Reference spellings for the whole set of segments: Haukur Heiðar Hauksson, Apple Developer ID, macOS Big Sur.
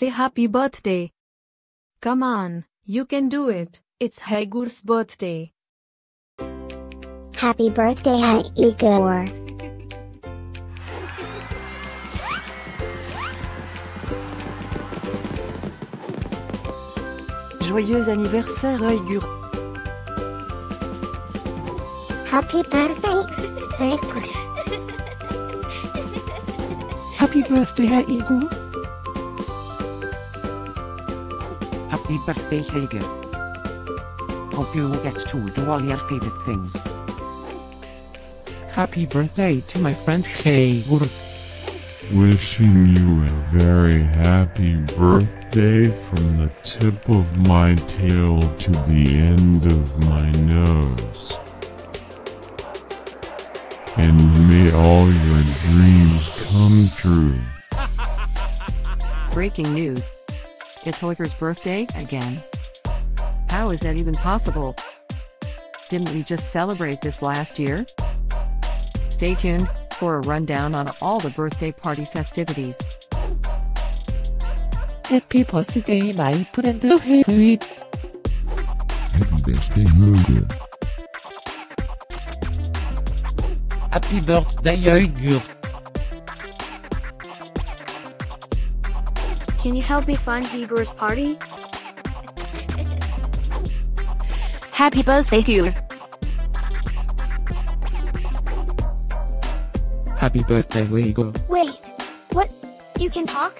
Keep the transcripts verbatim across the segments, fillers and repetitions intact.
say happy birthday. Come on, you can do it, it's Haugur's birthday. Happy birthday, Haukur. Joyeux anniversaire, Haukur. Happy birthday, Haukur. Happy birthday, Haukur. Happy birthday, Haukur. Hope you will get to do all your favorite things. Happy birthday to my friend Haukur. Wishing you a very happy birthday from the tip of my tail to the end of my nose. And may all your dreams come true. Breaking news. It's Haukur's birthday again. How is that even possible? Didn't we just celebrate this last year? Stay tuned for a rundown on all the birthday party festivities. Happy birthday, my friend Haukur. Happy birthday, Haukur. Happy birthday, Haukur. Can you help me find Haugur's party? Happy birthday, Haukur. Happy birthday, Haukur. Wait, what? You can talk?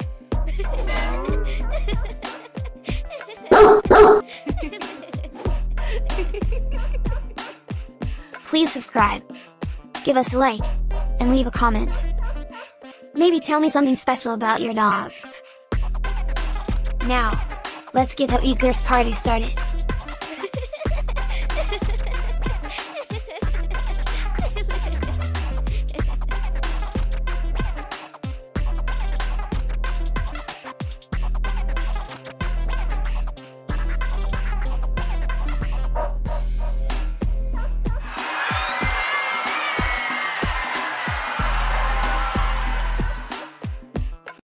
Please subscribe, give us a like, and leave a comment. Maybe tell me something special about your dogs. Now, let's get Haugur's party started.